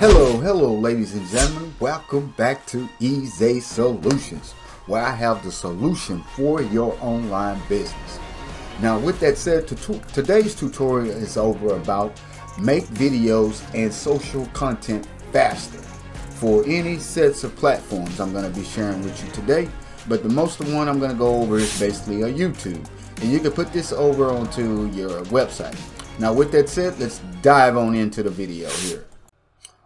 Hello ladies and gentlemen, welcome back to EZ Solutions, where I have the solution for your online business. Now with that said, today's tutorial is over about make videos and social content faster for any sets of platforms I'm going to be sharing with you today, but the most of one I'm going to go over is basically a YouTube, and you can put this over onto your website. Now with that said, let's dive on into the video here.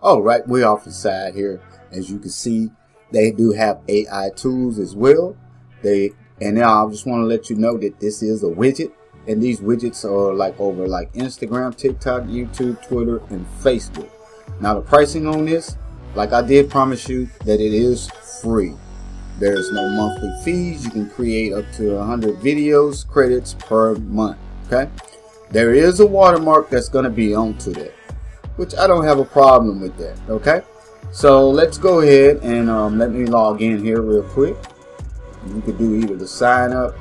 Alright, we're off the side here. As you can see, they do have AI tools as well. And now I just want to let you know that this is a widget, and these widgets are like over like Instagram, TikTok, YouTube, Twitter, and Facebook. Now the pricing on this, like I did promise you, that it is free. There's no monthly fees. You can create up to 100 videos credits per month. Okay, there is a watermark that's going to be onto that, which I don't have a problem with that. Okay, so let's go ahead and let me log in here real quick. You could do either the sign up,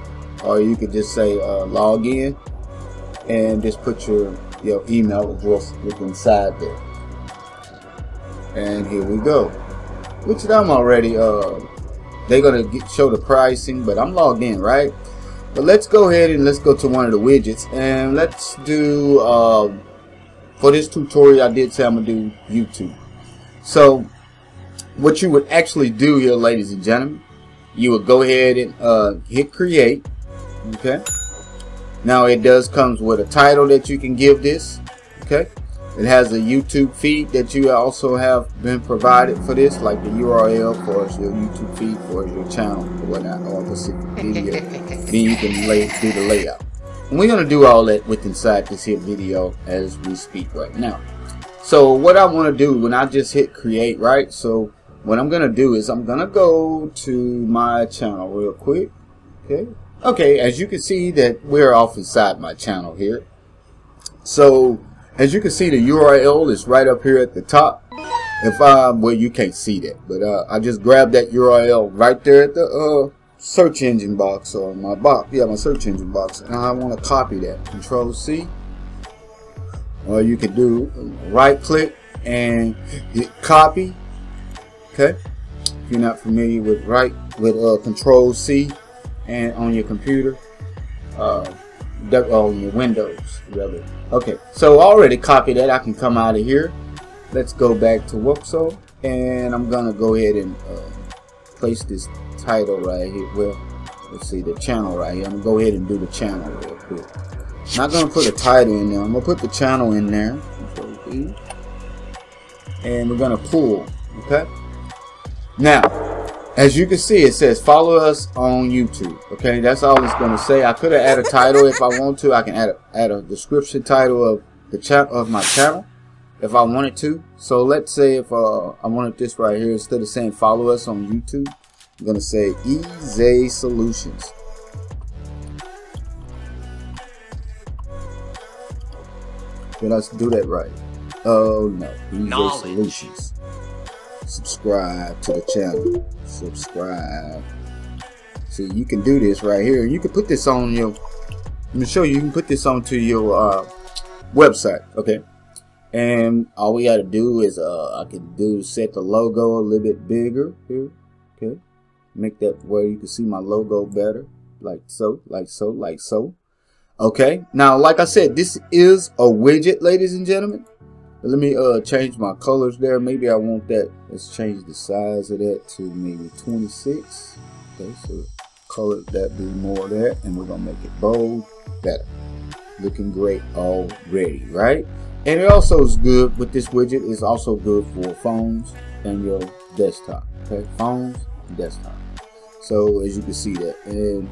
or you could just say log in and just put your email address inside there. And here we go, which I'm already they're gonna show the pricing, but I'm logged in, right? But let's go ahead and let's go to one of the widgets, and let's do for this tutorial, I did say I'm gonna do YouTube. So what you would actually do here, ladies and gentlemen, you would go ahead and hit create. Okay, now it does comes with a title that you can give this. Okay, it has a YouTube feed that you also have been provided for this, like the URL for your YouTube feed, for your channel, or whatnot, or the video. Then you can do the layout. And we're going to do all that with inside this here video as we speak right now. So what I want to do when I just hit create, right? So what I'm going to do is I'm going to go to my channel real quick. Okay, as you can see that we're off inside my channel here. So as you can see, the URL is right up here at the top. If well, you can't see that, but I just grabbed that URL right there at the search engine box, or my box, yeah, my search engine box, and I want to copy that. Control C, or you could do right click and hit copy. Okay, if you're not familiar with Control C, and on your computer, on your Windows rather. Okay, so I already copied that. I can come out of here. Let's go back to WOXO, and I'm gonna go ahead and place this title right here. Well, let's see, the channel right here. I'm gonna go ahead and do the channel real quick. I'm not gonna put a title in there. I'm gonna put the channel in there, and we're gonna pull. Okay, now as you can see, it says follow us on YouTube. Okay, that's all it's gonna say. I could have added a title if I want to. I can add a description title of the my channel if I wanted to. So let's say if I wanted this right here, instead of saying follow us on YouTube, I'm gonna say EZ Solutions. Did I do that right? Oh no, EZ Solutions. Subscribe to the channel. Subscribe. See, you can do this right here. You can put this on your. Let me show you. You can put this onto your website. Okay, and all we got to do is I can do set the logo a little bit bigger here. Okay, make that where you can see my logo better, like so, like so, like so. Okay, now like I said, this is a widget, ladies and gentlemen. Let me change my colors there. Maybe I want that. Let's change the size of that to maybe 26. Okay, so color that be more of that, and we're gonna make it bold, better. Looking great already, right? And it also is good with this widget. It's also good for phones and your desktop. Okay, phones and desktop. So as you can see that, and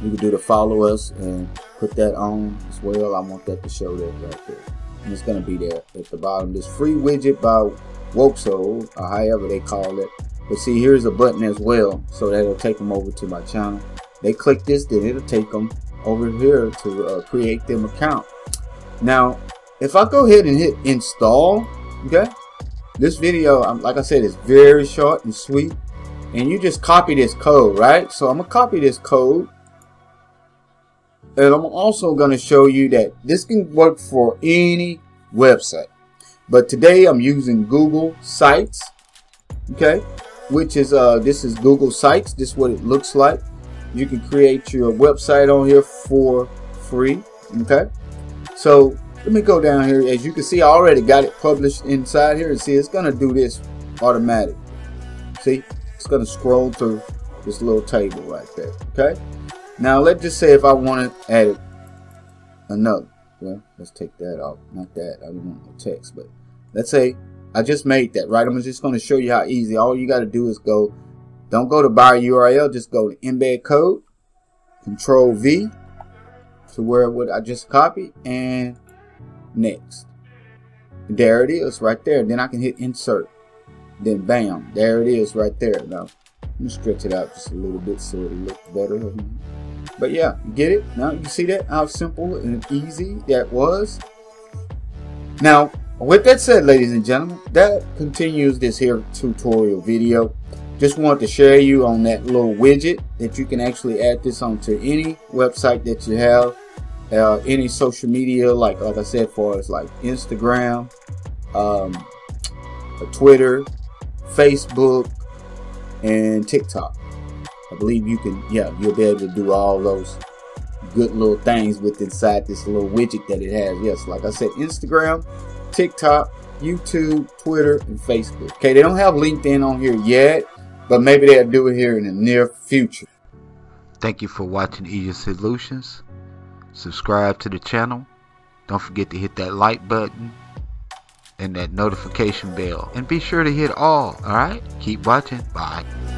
you can do the follow us and put that on as well. I want that to show that right there. And it's going to be there at the bottom. This free widget by WOXO, or however they call it. But see, here's a button as well, so that'll take them over to my channel. They click this, then it'll take them over here to create them account. Now, if I go ahead and hit install, okay, this video, like I said, is very short and sweet. And you just copy this code, right? So I'm gonna copy this code. And I'm also going to show you that this can work for any website. But today I'm using Google Sites, okay, which is this is Google Sites. This is what it looks like. You can create your website on here for free, okay? So let me go down here. As you can see, I already got it published inside here, and see, it's gonna do this automatic. See, it's gonna scroll through this little table right there, okay? Now let's just say if I want to add another, well, let's take that off, not that, I don't want no text, but let's say I just made that, right? I'm just gonna show you how easy. All you gotta do is go, don't go to buyer URL, just go to embed code, control V, to where what I just copied, and next. There it is right there. Then I can hit insert. Then bam, there it is right there. Now let me stretch it out just a little bit so it looks better. But yeah, you get it? Now you see that how simple and easy that was. Now with that said, ladies and gentlemen, that continues this here tutorial video. Just wanted to share you on that little widget that you can actually add this onto any website that you have. Any social media, like I said, for us, like Instagram, Twitter, Facebook, and TikTok. I believe you can, yeah, you'll be able to do all those good little things with inside this little widget that it has. Yes, like I said, Instagram, TikTok, YouTube, Twitter, and Facebook. Okay, they don't have LinkedIn on here yet, but maybe they'll do it here in the near future. Thank you for watching EZ Solutions. Subscribe to the channel. Don't forget to hit that like button and that notification bell. And be sure to hit all right? Keep watching. Bye.